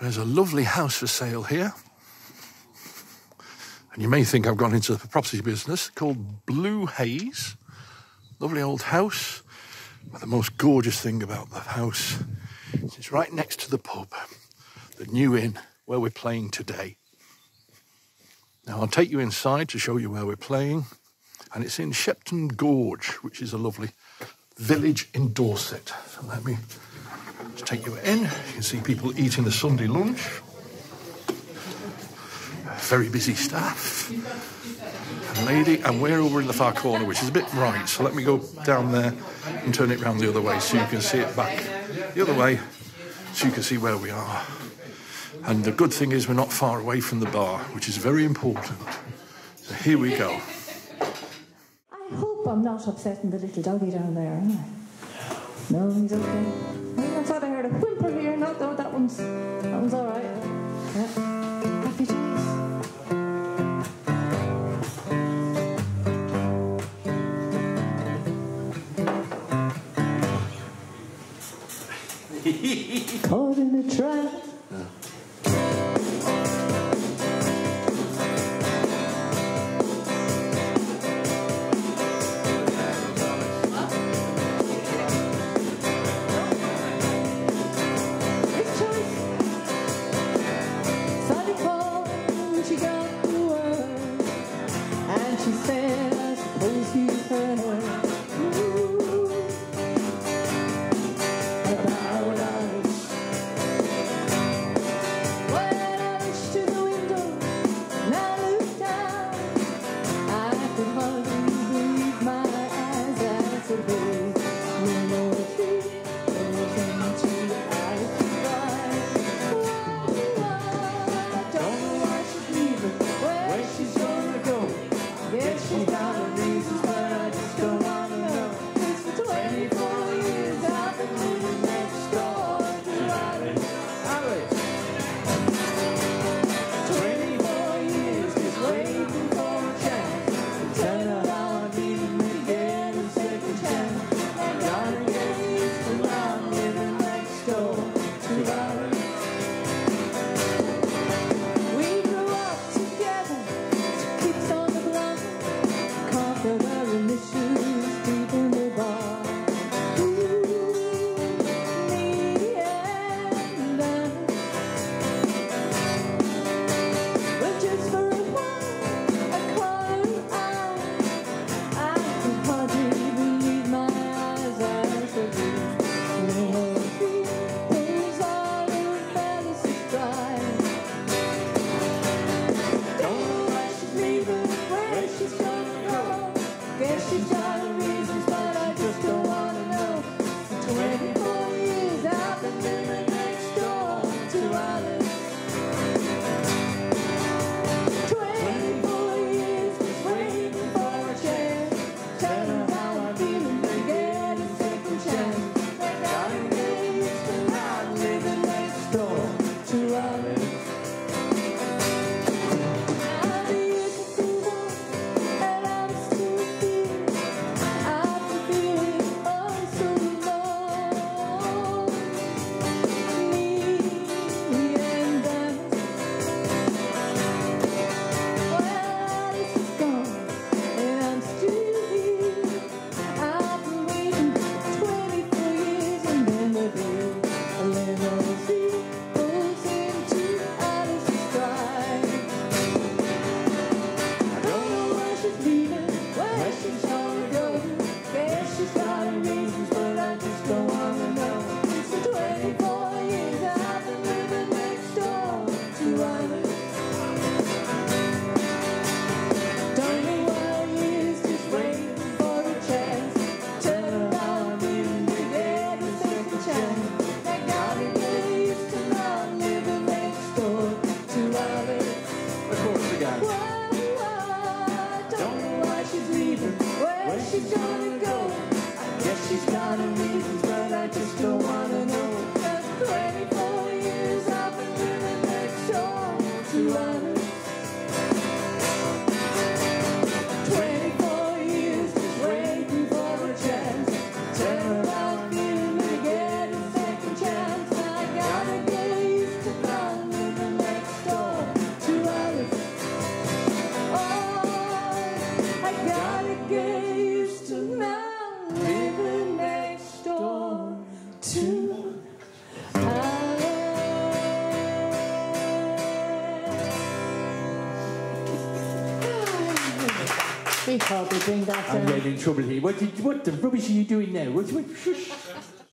There's a lovely house for sale here. And you may think I've gone into the property business, called Blue Haze. Lovely old house. But the most gorgeous thing about the house is it's right next to the pub, the New Inn, where we're playing today. Now, I'll take you inside to show you where we're playing. And it's in Shepton Gorge, which is a lovely village in Dorset. So let me just take you in. You can see people eating the Sunday lunch. Very busy staff. A lady, and we're over in the far corner, which is a bit bright. So let me go down there and turn it round the other way so you can see it back the other way, so you can see where we are. And the good thing is we're not far away from the bar, which is very important. So here we go. I'm not upsetting the little doggy down there, am I? No, he's okay. I thought I heard a whimper here. No, no, that one's all right. Yeah. Happy days. Caught in a trap. Yeah. We can't be doing that. I'm getting in trouble here. What the rubbish are you doing now? What?